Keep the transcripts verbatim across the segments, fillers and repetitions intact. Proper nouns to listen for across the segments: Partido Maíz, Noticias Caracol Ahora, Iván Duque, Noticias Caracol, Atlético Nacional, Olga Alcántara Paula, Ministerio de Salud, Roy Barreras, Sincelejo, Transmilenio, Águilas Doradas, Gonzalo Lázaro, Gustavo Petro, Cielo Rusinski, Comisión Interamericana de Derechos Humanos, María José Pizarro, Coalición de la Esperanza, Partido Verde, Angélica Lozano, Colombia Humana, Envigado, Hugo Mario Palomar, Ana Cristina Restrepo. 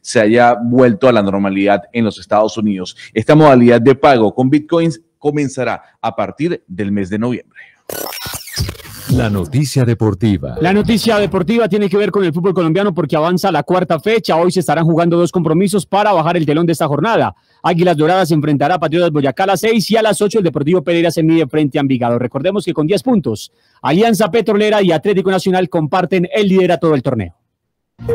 se haya vuelto a la normalidad en los Estados Unidos. Esta modalidad de pago con bitcoins comenzará a partir del mes de noviembre. La noticia deportiva. La noticia deportiva tiene que ver con el fútbol colombiano porque avanza la cuarta fecha. Hoy se estarán jugando dos compromisos para bajar el telón de esta jornada. Águilas Doradas se enfrentará a Patriotas Boyacá a las seis y a las ocho el Deportivo Pereira se mide frente a Envigado. Recordemos que con diez puntos, Alianza Petrolera y Atlético Nacional comparten el liderato del torneo.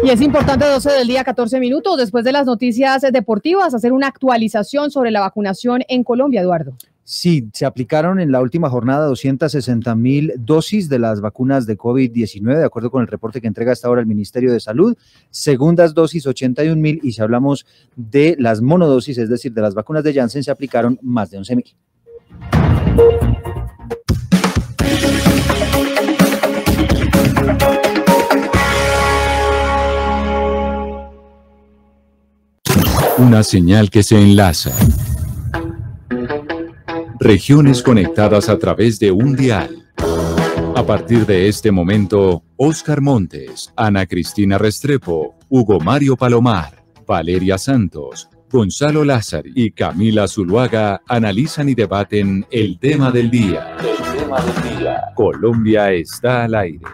Y es importante, doce del día, catorce minutos, después de las noticias deportivas, hacer una actualización sobre la vacunación en Colombia, Eduardo. Sí, se aplicaron en la última jornada doscientas sesenta mil dosis de las vacunas de COVID diecinueve, de acuerdo con el reporte que entrega hasta ahora el Ministerio de Salud. Segundas dosis ochenta y un mil y si hablamos de las monodosis, es decir, de las vacunas de Janssen, se aplicaron más de once mil. Una señal que se enlaza. Regiones conectadas a través de un dial. A partir de este momento, Óscar Montes, Ana Cristina Restrepo, Hugo Mario Palomar, Valeria Santos, Gonzalo Lázaro y Camila Zuluaga analizan y debaten el tema del día. El tema del día. Colombia está al aire.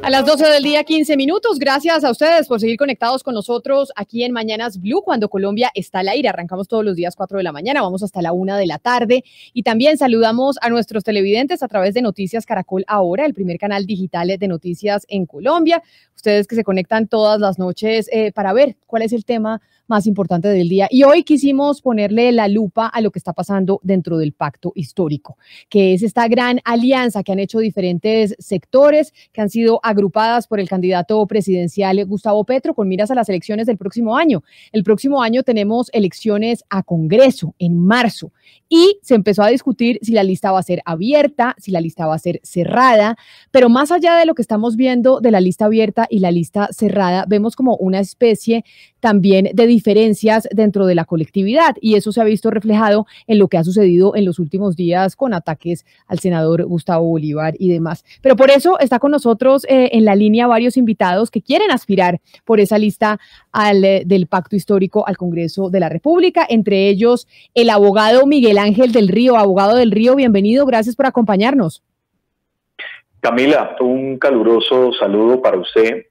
A las doce del día, quince minutos. Gracias a ustedes por seguir conectados con nosotros aquí en Mañanas Blue, cuando Colombia está al aire. Arrancamos todos los días cuatro de la mañana, vamos hasta la una de la tarde. Y también saludamos a nuestros televidentes a través de Noticias Caracol Ahora, el primer canal digital de noticias en Colombia. Ustedes que se conectan todas las noches eh, para ver cuál es el tema más importante del día. Y hoy quisimos ponerle la lupa a lo que está pasando dentro del Pacto Histórico, que es esta gran alianza que han hecho diferentes sectores, que han sido agrupadas por el candidato presidencial Gustavo Petro con miras a las elecciones del próximo año. El próximo año tenemos elecciones a Congreso en marzo y se empezó a discutir si la lista va a ser abierta, si la lista va a ser cerrada, pero más allá de lo que estamos viendo de la lista abierta y la lista cerrada, vemos como una especie también de diferencias dentro de la colectividad y eso se ha visto reflejado en lo que ha sucedido en los últimos días con ataques al senador Gustavo Bolívar y demás. Pero por eso está con nosotros eh, en la línea varios invitados que quieren aspirar por esa lista al, eh, del Pacto Histórico al Congreso de la República, entre ellos el abogado Miguel Ángel del Río. Abogado del Río, bienvenido, gracias por acompañarnos. Camila, un caluroso saludo para usted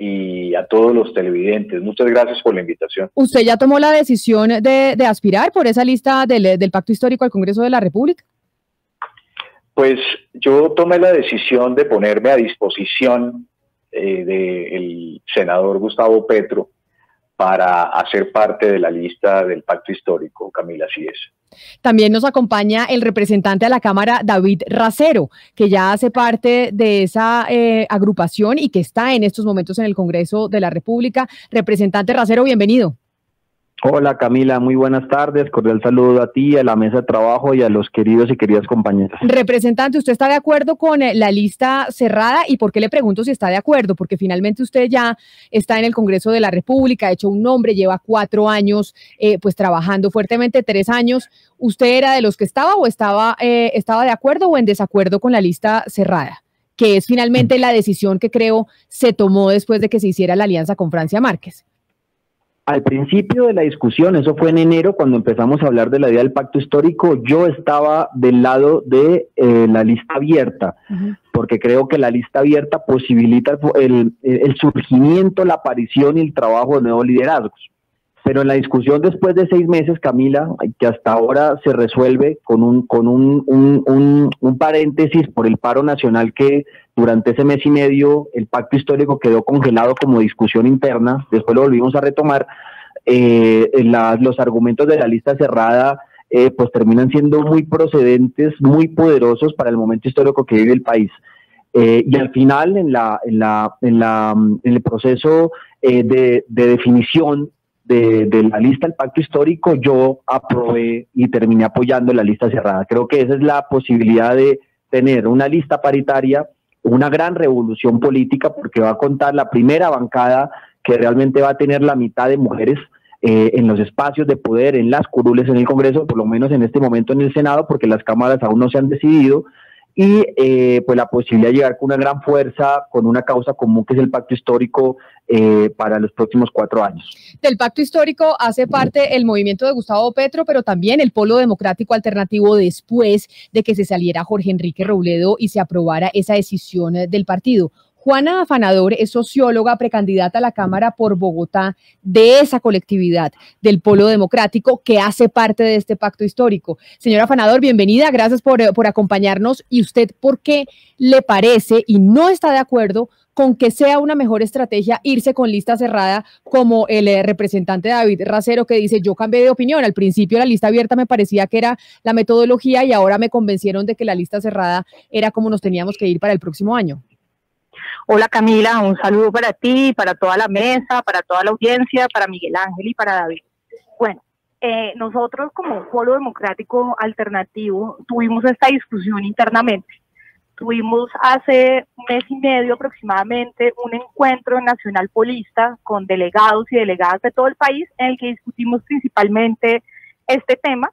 y a todos los televidentes. Muchas gracias por la invitación. ¿Usted ya tomó la decisión de, de aspirar por esa lista del, del Pacto Histórico al Congreso de la República? Pues yo tomé la decisión de ponerme a disposición eh, del senador Gustavo Petro para hacer parte de la lista del Pacto Histórico, Camila, así es. También nos acompaña el representante a la Cámara, David Racero, que ya hace parte de esa eh, agrupación y que está en estos momentos en el Congreso de la República. Representante Racero, bienvenido. Hola Camila, muy buenas tardes, cordial saludo a ti, a la mesa de trabajo y a los queridos y queridas compañeras. Representante, ¿usted está de acuerdo con la lista cerrada? ¿Y por qué le pregunto si está de acuerdo? Porque finalmente usted ya está en el Congreso de la República, ha hecho un nombre, lleva cuatro años eh, pues trabajando fuertemente, tres años. ¿Usted era de los que estaba o estaba, eh, estaba de acuerdo o en desacuerdo con la lista cerrada? Que es finalmente la decisión que creo se tomó después de que se hiciera la alianza con Francia Márquez. Al principio de la discusión, eso fue en enero, cuando empezamos a hablar de la idea del Pacto Histórico, yo estaba del lado de eh, la lista abierta, uh-huh. porque creo que la lista abierta posibilita el, el surgimiento, la aparición y el trabajo de nuevos liderazgos. Pero en la discusión después de seis meses, Camila, que hasta ahora se resuelve con un, con un, un, un, un paréntesis por el paro nacional que durante ese mes y medio el Pacto Histórico quedó congelado como discusión interna, después lo volvimos a retomar, eh, la, los argumentos de la lista cerrada eh, pues terminan siendo muy procedentes, muy poderosos para el momento histórico que vive el país. Eh, y al final, en, la, en, la, en, la, en el proceso eh, de, de definición, De, de la lista del Pacto Histórico, yo aprobé y terminé apoyando la lista cerrada. Creo que esa es la posibilidad de tener una lista paritaria, una gran revolución política, porque va a contar la primera bancada que realmente va a tener la mitad de mujeres eh, en los espacios de poder, en las curules en el Congreso, por lo menos en este momento en el Senado, porque las cámaras aún no se han decidido. y eh, pues la posibilidad de llegar con una gran fuerza, con una causa común que es el Pacto Histórico eh, para los próximos cuatro años. Del Pacto Histórico hace parte el movimiento de Gustavo Petro, pero también el Polo Democrático Alternativo, después de que se saliera Jorge Enrique Robledo y se aprobara esa decisión del partido. Juana Afanador es socióloga, precandidata a la Cámara por Bogotá de esa colectividad del Polo Democrático que hace parte de este Pacto Histórico. Señora Afanador, bienvenida, gracias por, por acompañarnos. ¿Y usted por qué le parece y no está de acuerdo con que sea una mejor estrategia irse con lista cerrada como el eh, representante David Racero, que dice yo cambié de opinión, al principio la lista abierta me parecía que era la metodología y ahora me convencieron de que la lista cerrada era como nos teníamos que ir para el próximo año? Hola Camila, un saludo para ti, para toda la mesa, para toda la audiencia, para Miguel Ángel y para David. Bueno, eh, nosotros como Polo Democrático Alternativo tuvimos esta discusión internamente. Tuvimos hace un mes y medio aproximadamente un encuentro nacional polista con delegados y delegadas de todo el país en el que discutimos principalmente este tema.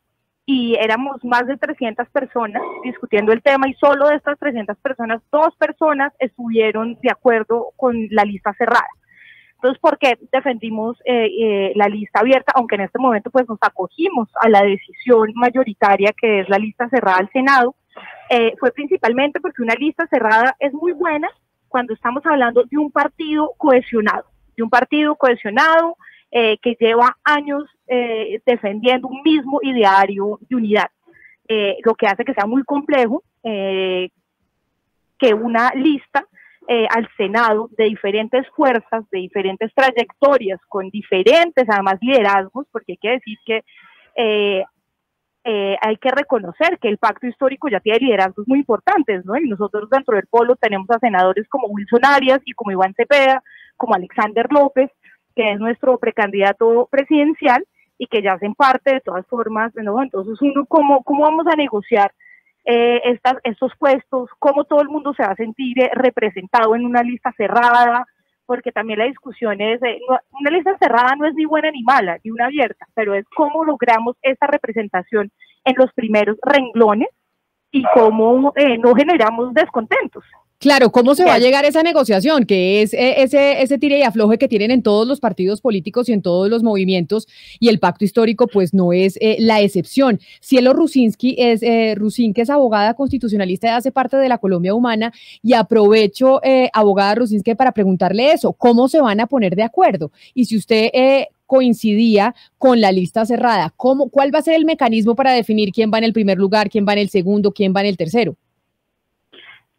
Y éramos más de trescientas personas discutiendo el tema y solo de estas trescientas personas, dos personas estuvieron de acuerdo con la lista cerrada. Entonces, ¿por qué defendimos eh, eh, la lista abierta? Aunque en este momento pues nos acogimos a la decisión mayoritaria que es la lista cerrada al Senado, eh, fue principalmente porque una lista cerrada es muy buena cuando estamos hablando de un partido cohesionado, de un partido cohesionado, Eh, que lleva años eh, defendiendo un mismo ideario de unidad, eh, lo que hace que sea muy complejo eh, que una lista eh, al Senado de diferentes fuerzas, de diferentes trayectorias, con diferentes además liderazgos, porque hay que decir que eh, eh, hay que reconocer que el Pacto Histórico ya tiene liderazgos muy importantes, ¿no? Y nosotros dentro del Polo tenemos a senadores como Wilson Arias y como Iván Cepeda, como Alexander López, que es nuestro precandidato presidencial y que ya hacen parte de todas formas, ¿no? Entonces uno, ¿cómo, cómo vamos a negociar eh, estas, estos puestos? ¿Cómo todo el mundo se va a sentir eh, representado en una lista cerrada? Porque también la discusión es, eh, no, una lista cerrada no es ni buena ni mala, ni una abierta, pero es cómo logramos esa representación en los primeros renglones y cómo eh, no generamos descontentos. Claro, ¿cómo se va a llegar a esa negociación? Que es ese, ese tire y afloje que tienen en todos los partidos políticos y en todos los movimientos, y el Pacto Histórico pues no es eh, la excepción. Cielo Rusinski es, eh, Rusinski es abogada constitucionalista y hace parte de la Colombia Humana, y aprovecho, eh, abogada Rusinski, para preguntarle eso, ¿cómo se van a poner de acuerdo? Y si usted eh, coincidía con la lista cerrada, ¿cómo, ¿cuál va a ser el mecanismo para definir quién va en el primer lugar, quién va en el segundo, quién va en el tercero?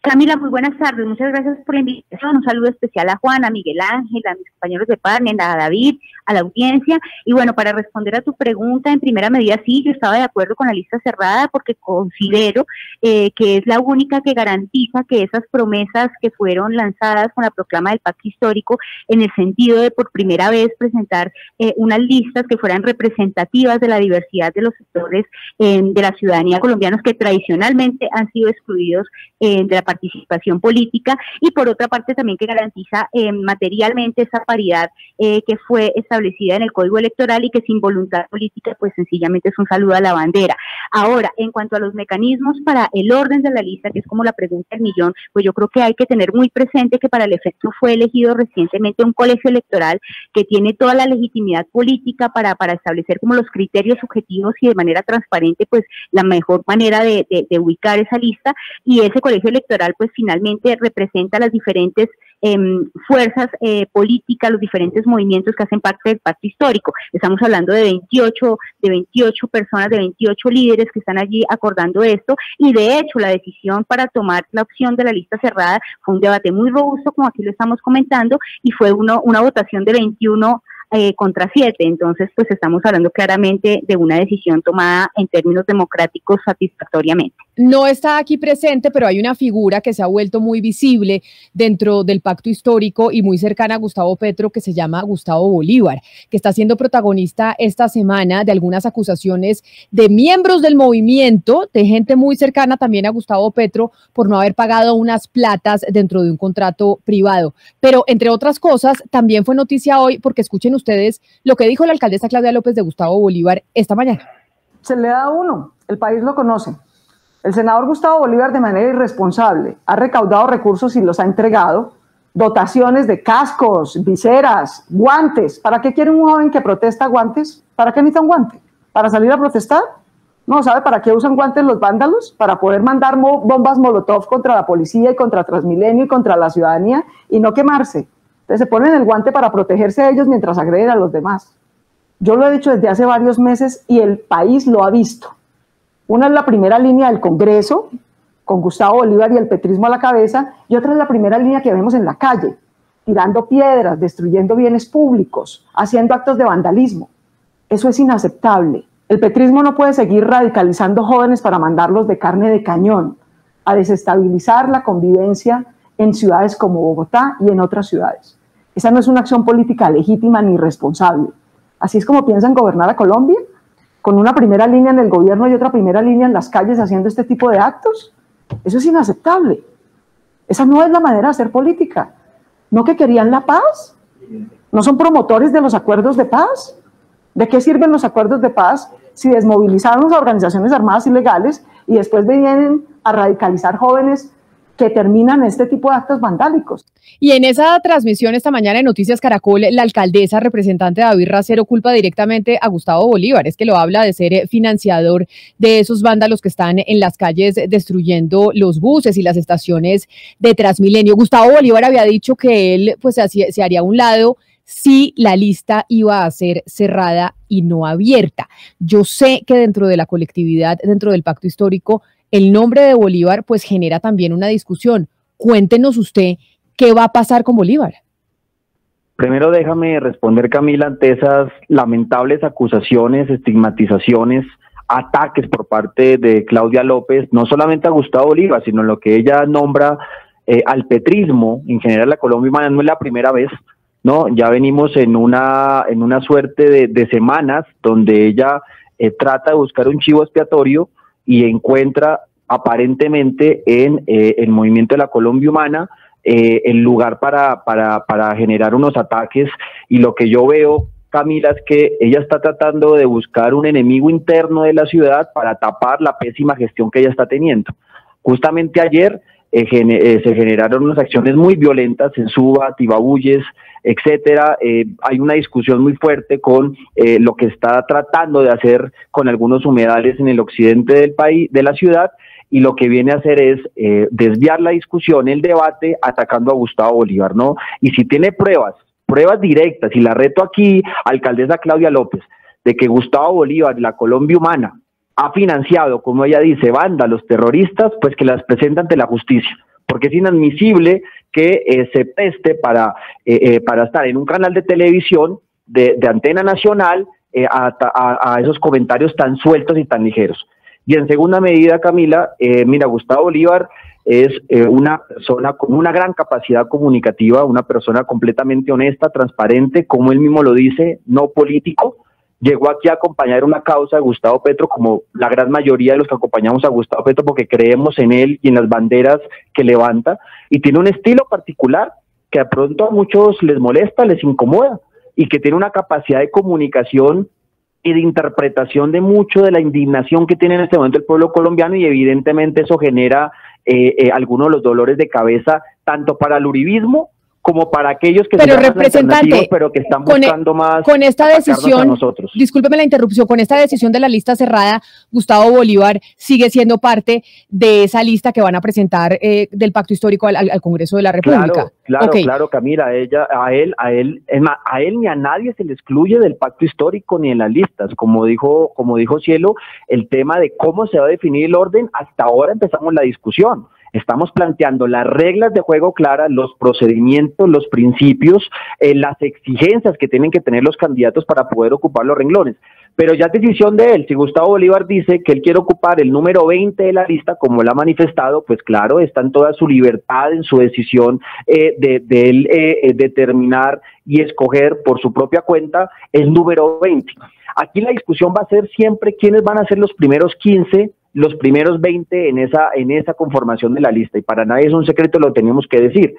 Camila, muy buenas tardes, muchas gracias por la invitación, un saludo especial a Juana, a Miguel Ángel, a mis compañeros de panel, a David, a la audiencia, y bueno, para responder a tu pregunta, en primera medida sí, yo estaba de acuerdo con la lista cerrada porque considero eh, que es la única que garantiza que esas promesas que fueron lanzadas con la proclama del Pacto Histórico, en el sentido de por primera vez presentar eh, unas listas que fueran representativas de la diversidad de los sectores eh, de la ciudadanía colombianos que tradicionalmente han sido excluidos eh, de la participación participación política, y por otra parte también que garantiza eh, materialmente esa paridad eh, que fue establecida en el Código Electoral y que sin voluntad política pues sencillamente es un saludo a la bandera. Ahora, en cuanto a los mecanismos para el orden de la lista, que es como la pregunta del millón, pues yo creo que hay que tener muy presente que para el efecto fue elegido recientemente un colegio electoral que tiene toda la legitimidad política para, para establecer como los criterios objetivos y de manera transparente pues la mejor manera de, de, de ubicar esa lista, y ese colegio electoral pues finalmente representa las diferentes eh, fuerzas eh, políticas, los diferentes movimientos que hacen parte del Pacto Histórico. Estamos hablando de veintiocho personas, de veintiocho líderes que están allí acordando esto, y de hecho la decisión para tomar la opción de la lista cerrada fue un debate muy robusto, como aquí lo estamos comentando, y fue uno, una votación de veintiuno Eh, contra siete, entonces pues estamos hablando claramente de una decisión tomada en términos democráticos satisfactoriamente. No está aquí presente, pero hay una figura que se ha vuelto muy visible dentro del Pacto Histórico y muy cercana a Gustavo Petro, que se llama Gustavo Bolívar, que está siendo protagonista esta semana de algunas acusaciones de miembros del movimiento, de gente muy cercana también a Gustavo Petro, por no haber pagado unas platas dentro de un contrato privado. Pero entre otras cosas, también fue noticia hoy, porque escuchen ustedes lo que dijo la alcaldesa Claudia López de Gustavo Bolívar esta mañana. Se le da a uno, el país lo conoce. El senador Gustavo Bolívar, de manera irresponsable, ha recaudado recursos y los ha entregado, dotaciones de cascos, viseras, guantes. ¿Para qué quiere un joven que protesta guantes? ¿Para qué necesita un guante? ¿Para salir a protestar? No, ¿sabe para qué usan guantes los vándalos? Para poder mandar mo bombas molotov contra la policía y contra Transmilenio y contra la ciudadanía y no quemarse. Entonces se ponen el guante para protegerse a ellos mientras agreden a los demás. Yo lo he dicho desde hace varios meses y el país lo ha visto. Una es la primera línea del Congreso, con Gustavo Bolívar y el petrismo a la cabeza, y otra es la primera línea que vemos en la calle, tirando piedras, destruyendo bienes públicos, haciendo actos de vandalismo. Eso es inaceptable. El petrismo no puede seguir radicalizando jóvenes para mandarlos de carne de cañón a desestabilizar la convivencia en ciudades como Bogotá y en otras ciudades. Esa no es una acción política legítima ni responsable. Así es como piensan gobernar a Colombia, con una primera línea en el gobierno y otra primera línea en las calles haciendo este tipo de actos. Eso es inaceptable. Esa no es la manera de hacer política. ¿No que querían la paz? ¿No son promotores de los acuerdos de paz? ¿De qué sirven los acuerdos de paz si desmovilizaron a organizaciones armadas ilegales y después vienen a radicalizar jóvenes que terminan este tipo de actos vandálicos? Y en esa transmisión esta mañana en Noticias Caracol, la alcaldesa representante David Racero culpa directamente a Gustavo Bolívar, es que lo habla de ser financiador de esos vándalos que están en las calles destruyendo los buses y las estaciones de Transmilenio. Gustavo Bolívar había dicho que él pues se haría a un lado si la lista iba a ser cerrada y no abierta. Yo sé que dentro de la colectividad, dentro del Pacto Histórico, el nombre de Bolívar pues genera también una discusión. Cuéntenos usted qué va a pasar con Bolívar. Primero déjame responder, Camila, ante esas lamentables acusaciones, estigmatizaciones, ataques por parte de Claudia López, no solamente a Gustavo Bolívar, sino en lo que ella nombra eh, al petrismo, en general a Colombia Humana. No es la primera vez, ¿no? Ya venimos en una, en una suerte de, de semanas donde ella eh, trata de buscar un chivo expiatorio y encuentra aparentemente en eh, el movimiento de la Colombia Humana eh, el lugar para, para, para generar unos ataques. Y lo que yo veo, Camila, es que ella está tratando de buscar un enemigo interno de la ciudad para tapar la pésima gestión que ella está teniendo. Justamente ayer eh, gener eh, se generaron unas acciones muy violentas en Suba, Tibabuyes, etcétera. Eh, hay una discusión muy fuerte con eh, lo que está tratando de hacer con algunos humedales en el occidente del país, de la ciudad, y lo que viene a hacer es eh, desviar la discusión, el debate, atacando a Gustavo Bolívar, ¿no? Y si tiene pruebas, pruebas directas, y la reto aquí, alcaldesa Claudia López, de que Gustavo Bolívar, la Colombia Humana, ha financiado, como ella dice, vándalos, terroristas, pues que las presenta ante la justicia, porque es inadmisible que eh, se preste para, eh, eh, para estar en un canal de televisión de, de antena nacional eh, a, a, a esos comentarios tan sueltos y tan ligeros. Y en segunda medida, Camila, eh, mira, Gustavo Bolívar es eh, una persona con una gran capacidad comunicativa, una persona completamente honesta, transparente, como él mismo lo dice, no político. Llegó aquí a acompañar una causa de Gustavo Petro, como la gran mayoría de los que acompañamos a Gustavo Petro, porque creemos en él y en las banderas que levanta, y tiene un estilo particular que de pronto a muchos les molesta, les incomoda, y que tiene una capacidad de comunicación y de interpretación de mucho de la indignación que tiene en este momento el pueblo colombiano, y evidentemente eso genera eh, eh, algunos de los dolores de cabeza, tanto para el uribismo como para aquellos que pero, representante, pero que están buscando con, más con esta decisión, nosotros. Discúlpeme la interrupción, con esta decisión de la lista cerrada, Gustavo Bolívar sigue siendo parte de esa lista que van a presentar eh, del Pacto Histórico al, al Congreso de la República. Claro, claro, okay. claro Camila, ella, a él, a él, es más, a él ni a nadie se le excluye del Pacto Histórico ni en las listas. Como dijo, como dijo Cielo, el tema de cómo se va a definir el orden, hasta ahora empezamos la discusión. Estamos planteando las reglas de juego claras, los procedimientos, los principios, eh, las exigencias que tienen que tener los candidatos para poder ocupar los renglones. Pero ya es decisión de él. Si Gustavo Bolívar dice que él quiere ocupar el número veinte de la lista, como él ha manifestado, pues claro, está en toda su libertad, en su decisión eh, de, de él eh, determinar y escoger por su propia cuenta el número veinte. Aquí la discusión va a ser siempre quiénes van a ser los primeros quince, los primeros veinte en esa, en esa conformación de la lista, y para nadie es un secreto, lo tenemos que decir.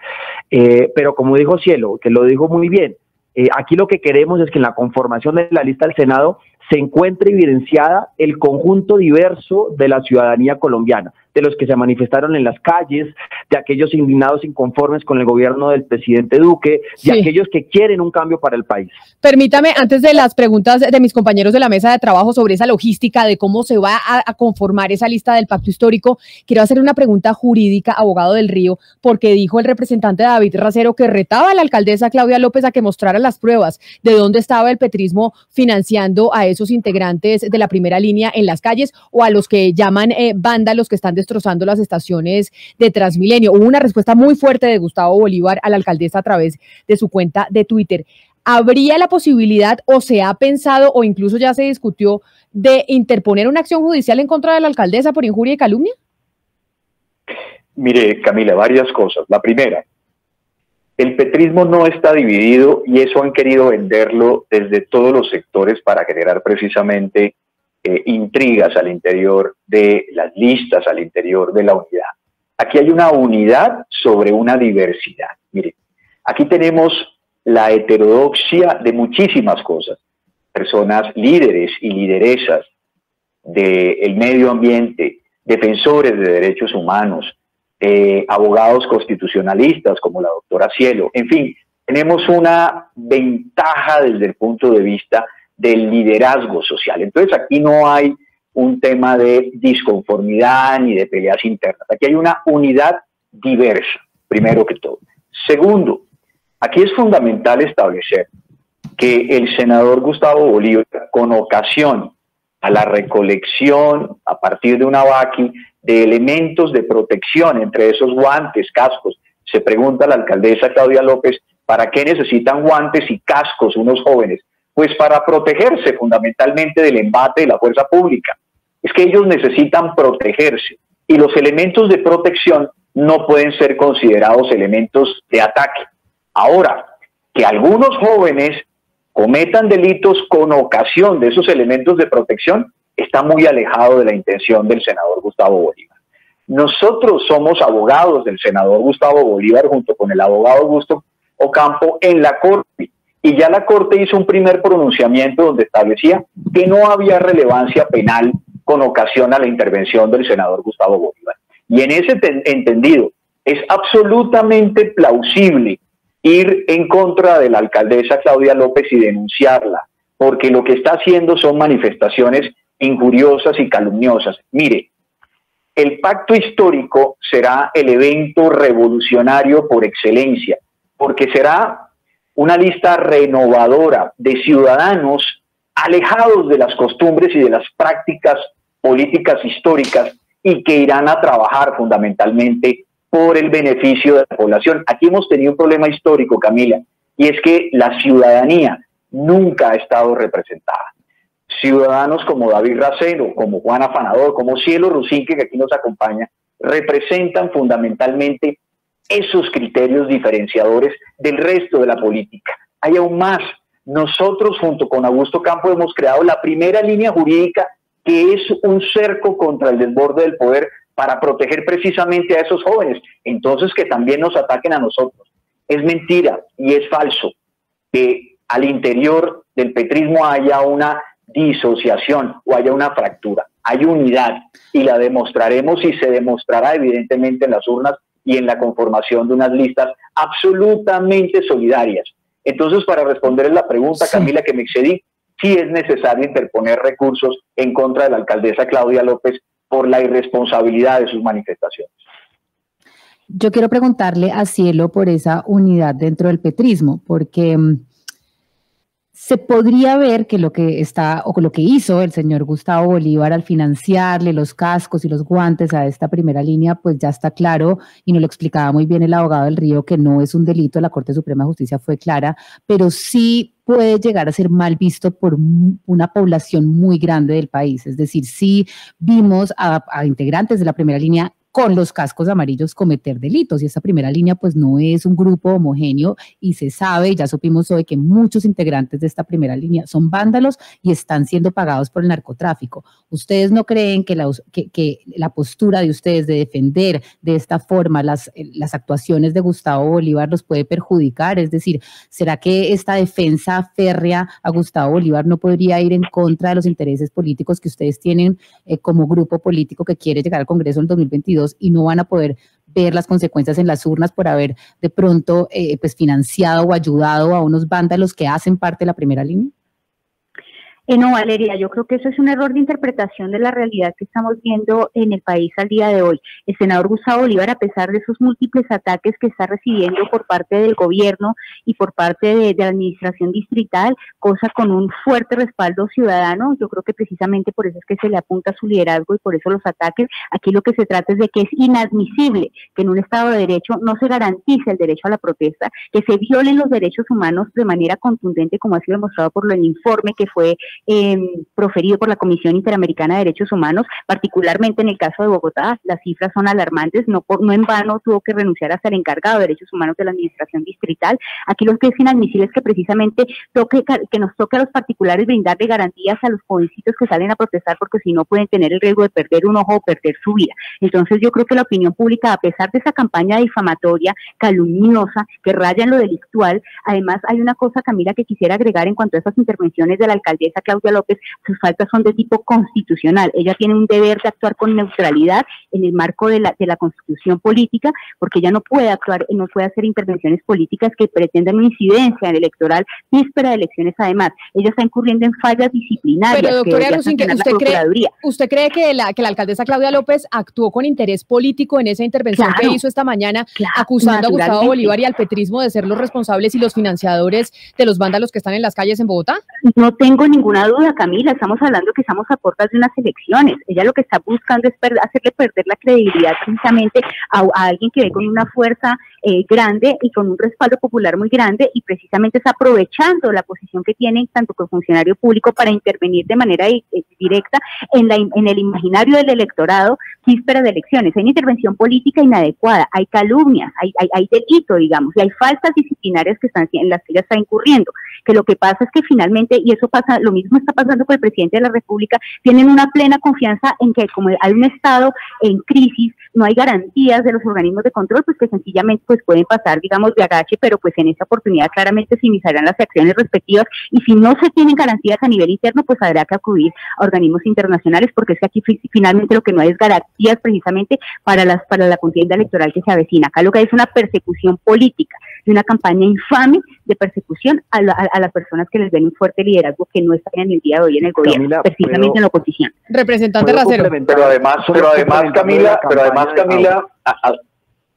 Eh, pero como dijo Cielo, que lo dijo muy bien, eh, aquí lo que queremos es que en la conformación de la lista del Senado se encuentra evidenciada el conjunto diverso de la ciudadanía colombiana, de los que se manifestaron en las calles, de aquellos indignados inconformes con el gobierno del presidente Duque, sí, de aquellos que quieren un cambio para el país. Permítame, antes de las preguntas de mis compañeros de la mesa de trabajo sobre esa logística, de cómo se va a conformar esa lista del Pacto Histórico, quiero hacer una pregunta jurídica, abogado del Río, porque dijo el representante David Racero que retaba a la alcaldesa Claudia López a que mostrara las pruebas de dónde estaba el petrismo financiando a esos integrantes de la primera línea en las calles o a los que llaman eh, vándalos que están destrozando las estaciones de Transmilenio. Hubo una respuesta muy fuerte de Gustavo Bolívar a la alcaldesa a través de su cuenta de Twitter. ¿Habría la posibilidad o se ha pensado o incluso ya se discutió de interponer una acción judicial en contra de la alcaldesa por injuria y calumnia? Mire, Camila, varias cosas. La primera, el petrismo no está dividido y eso han querido venderlo desde todos los sectores para generar precisamente eh, intrigas al interior de las listas, al interior de la unidad. Aquí hay una unidad sobre una diversidad. Mire, aquí tenemos la heterodoxia de muchísimas cosas. Personas líderes y lideresas del medio ambiente, defensores de derechos humanos, Eh, abogados constitucionalistas como la doctora Cielo. En fin, tenemos una ventaja desde el punto de vista del liderazgo social. Entonces aquí no hay un tema de disconformidad ni de peleas internas. Aquí hay una unidad diversa, primero que todo. Segundo, aquí es fundamental establecer que el senador Gustavo Bolívar, con ocasión a la recolección a partir de una vaqui de elementos de protección, entre esos guantes, cascos. Se pregunta a la alcaldesa Claudia López, ¿para qué necesitan guantes y cascos unos jóvenes? Pues para protegerse fundamentalmente del embate de la fuerza pública. Es que ellos necesitan protegerse y los elementos de protección no pueden ser considerados elementos de ataque. Ahora, que algunos jóvenes cometan delitos con ocasión de esos elementos de protección, está muy alejado de la intención del senador Gustavo Bolívar. Nosotros somos abogados del senador Gustavo Bolívar junto con el abogado Augusto Ocampo en la Corte, y ya la Corte hizo un primer pronunciamiento donde establecía que no había relevancia penal con ocasión a la intervención del senador Gustavo Bolívar. Y en ese entendido es absolutamente plausible ir en contra de la alcaldesa Claudia López y denunciarla, porque lo que está haciendo son manifestaciones injuriosas y calumniosas. Mire, el Pacto Histórico será el evento revolucionario por excelencia, porque será una lista renovadora de ciudadanos alejados de las costumbres y de las prácticas políticas históricas y que irán a trabajar fundamentalmente por el beneficio de la población. Aquí hemos tenido un problema histórico, Camila, y es que la ciudadanía nunca ha estado representada. Ciudadanos como David Racero, como Juana Afanador, como Cielo Rusinski, que aquí nos acompaña, representan fundamentalmente esos criterios diferenciadores del resto de la política. Hay aún más. Nosotros, junto con Augusto Campo, hemos creado la primera línea jurídica, que es un cerco contra el desborde del poder para proteger precisamente a esos jóvenes. Entonces, que también nos ataquen a nosotros. Es mentira y es falso que al interior del petrismo haya una disociación o haya una fractura. Hay unidad y la demostraremos y se demostrará evidentemente en las urnas y en la conformación de unas listas absolutamente solidarias. Entonces, para responder la pregunta, sí, Camila, que me excedí, sí es necesario interponer recursos en contra de la alcaldesa Claudia López por la irresponsabilidad de sus manifestaciones. Yo quiero preguntarle a Cielo por esa unidad dentro del petrismo, porque se podría ver que lo que está o lo que hizo el señor Gustavo Bolívar al financiarle los cascos y los guantes a esta primera línea, pues ya está claro, y nos lo explicaba muy bien el abogado del Río, que no es un delito, la Corte Suprema de Justicia fue clara, pero sí puede llegar a ser mal visto por una población muy grande del país. Es decir, sí vimos a, a integrantes de la primera línea con los cascos amarillos cometer delitos. Y esta primera línea pues no es un grupo homogéneo y se sabe, ya supimos hoy, que muchos integrantes de esta primera línea son vándalos y están siendo pagados por el narcotráfico. ¿Ustedes no creen que la, que, que la postura de ustedes de defender de esta forma las, las actuaciones de Gustavo Bolívar los puede perjudicar? Es decir, ¿será que esta defensa férrea a Gustavo Bolívar no podría ir en contra de los intereses políticos que ustedes tienen eh, como grupo político que quiere llegar al Congreso en dos mil veintidós y no van a poder ver las consecuencias en las urnas por haber de pronto eh, pues financiado o ayudado a unos vándalos que hacen parte de la primera línea? Eh, no, Valeria, yo creo que eso es un error de interpretación de la realidad que estamos viendo en el país al día de hoy. El senador Gustavo Bolívar, a pesar de esos múltiples ataques que está recibiendo por parte del gobierno y por parte de, de la administración distrital, cosa con un fuerte respaldo ciudadano, yo creo que precisamente por eso es que se le apunta su liderazgo y por eso los ataques. Aquí lo que se trata es de que es inadmisible que en un Estado de Derecho no se garantice el derecho a la protesta, que se violen los derechos humanos de manera contundente, como ha sido demostrado por el informe que fue Eh, proferido por la Comisión Interamericana de Derechos Humanos, particularmente en el caso de Bogotá. Las cifras son alarmantes, no, por, no en vano tuvo que renunciar hasta el encargado de Derechos Humanos de la Administración Distrital. Aquí lo que es inadmisible es que precisamente toque, que nos toque a los particulares brindar de garantías a los jovencitos que salen a protestar, porque si no pueden tener el riesgo de perder un ojo o perder su vida. Entonces yo creo que la opinión pública, a pesar de esa campaña difamatoria, calumniosa, que raya en lo delictual, además hay una cosa, Camila, que quisiera agregar en cuanto a esas intervenciones de la alcaldesa Claudia López. Sus faltas son de tipo constitucional. Ella tiene un deber de actuar con neutralidad en el marco de la, de la constitución política, porque ella no puede actuar, no puede hacer intervenciones políticas que pretendan una incidencia en el electoral, víspera de elecciones además. Ella está incurriendo en fallas disciplinarias. Pero, doctora Rusinski, ¿usted cree, ¿usted cree que la, que la alcaldesa Claudia López actuó con interés político en esa intervención claro, que hizo esta mañana, claro, acusando a Gustavo Bolívar y al petrismo de ser los responsables y los financiadores de los vándalos que están en las calles en Bogotá? No tengo ninguna duda, Camila, estamos hablando que estamos a puertas de unas elecciones. Ella lo que está buscando es per hacerle perder la credibilidad precisamente a, a alguien que ve con una fuerza eh, grande y con un respaldo popular muy grande, y precisamente está aprovechando la posición que tiene tanto como funcionario público para intervenir de manera eh, directa en, la, en el imaginario del electorado víspera de elecciones. Hay una intervención política inadecuada, hay calumnias, hay, hay, hay delito, digamos, y hay faltas disciplinarias que están, en las que ella está incurriendo. Que lo que pasa es que finalmente, y eso pasa, lo mismo está pasando con el presidente de la República, tienen una plena confianza en que como hay un Estado en crisis, no hay garantías de los organismos de control, pues que sencillamente pues pueden pasar, digamos, de agache, pero pues en esta oportunidad claramente se iniciarán las acciones respectivas, y si no se tienen garantías a nivel interno, pues habrá que acudir a organismos internacionales, porque es que aquí finalmente lo que no hay es garantías precisamente para, las, para la contienda electoral que se avecina. Acá lo que hay es una persecución política, de una campaña infame de persecución a, la, a, a las personas que les ven un fuerte liderazgo que no está en el día de hoy en el gobierno, Camila, precisamente pero, en la oposición. Representante Racero. Pero además, pero además Camila, pero además Camila, a, a,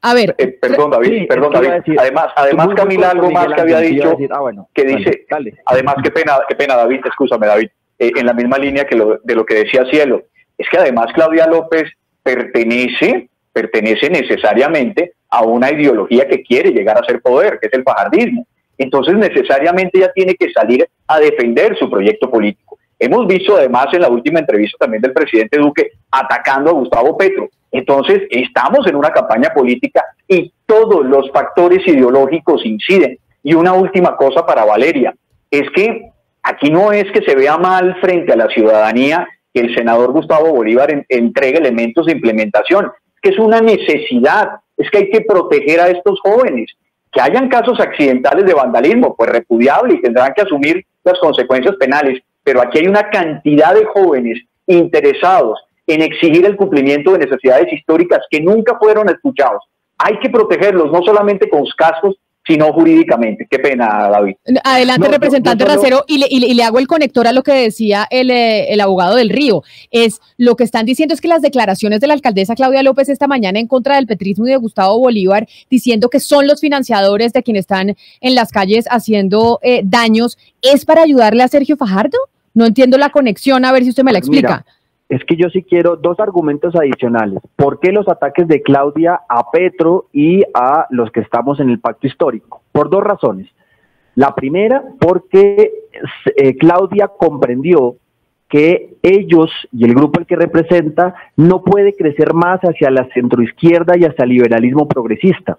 a ver, eh, perdón David, sí, perdón David, decir, además, además Camila algo más que había dicho, decir, ah, bueno, que dice, dale, dale. Además qué pena, qué pena David, excúsame David, eh, en la misma línea que lo, de lo que decía Cielo, es que además Claudia López pertenece, pertenece necesariamente a una ideología que quiere llegar a ser poder, que es el fajardismo. Entonces necesariamente ella tiene que salir a defender su proyecto político. Hemos visto además en la última entrevista también del presidente Duque atacando a Gustavo Petro. Entonces estamos en una campaña política y todos los factores ideológicos inciden. Y una última cosa para Valeria, es que aquí no es que se vea mal frente a la ciudadanía que el senador Gustavo Bolívar en, entregue elementos de implementación, que es una necesidad, es que hay que proteger a estos jóvenes. Que hayan casos accidentales de vandalismo, pues repudiable y tendrán que asumir las consecuencias penales. Pero aquí hay una cantidad de jóvenes interesados en exigir el cumplimiento de necesidades históricas que nunca fueron escuchados. Hay que protegerlos, no solamente con los cascos, sino jurídicamente. Qué pena, David. Adelante, no, representante no, no, no, Racero, y le, y le hago el conector a lo que decía el, el abogado del Río. Es lo que están diciendo es que las declaraciones de la alcaldesa Claudia López esta mañana en contra del petrismo y de Gustavo Bolívar, diciendo que son los financiadores de quienes están en las calles haciendo eh, daños, ¿es para ayudarle a Sergio Fajardo? No entiendo la conexión, a ver si usted me la explica. Mira, es que yo sí quiero dos argumentos adicionales. ¿Por qué los ataques de Claudia a Petro y a los que estamos en el pacto histórico? Por dos razones. La primera, porque eh, Claudia comprendió que ellos y el grupo al que representa no puede crecer más hacia la centroizquierda y hacia el liberalismo progresista.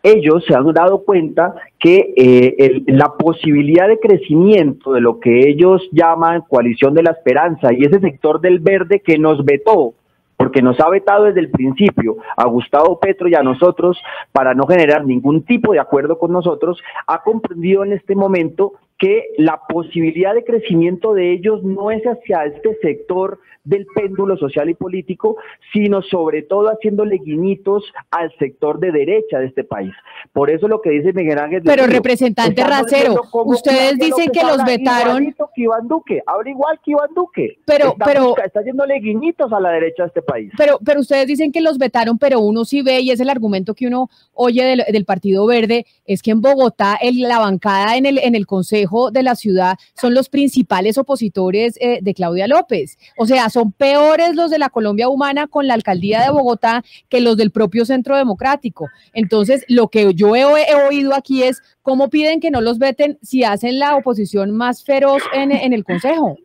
Ellos se han dado cuenta que eh, el, la posibilidad de crecimiento de lo que ellos llaman Coalición de la Esperanza y ese sector del verde que nos vetó, porque nos ha vetado desde el principio a Gustavo Petro y a nosotros para no generar ningún tipo de acuerdo con nosotros, ha comprendido en este momento que la posibilidad de crecimiento de ellos no es hacia este sector del péndulo social y político, sino sobre todo haciéndole guiñitos al sector de derecha de este país. Por eso lo que dice Miguel Ángel... Pero representante Racero, ustedes dicen que los vetaron... Que Iván Duque, habla igual que Iván Duque. Pero, pero... Está haciéndole guiñitos a la derecha de este país. Pero, pero ustedes dicen que los vetaron, pero uno sí ve, y es el argumento que uno oye del, del Partido Verde, es que en Bogotá el, la bancada en el, en el Consejo de la ciudad son los principales opositores eh, de Claudia López. O sea, son peores los de la Colombia Humana con la alcaldía de Bogotá que los del propio Centro Democrático. Entonces, lo que yo he, he oído aquí es cómo piden que no los veten si hacen la oposición más feroz en, en el Consejo.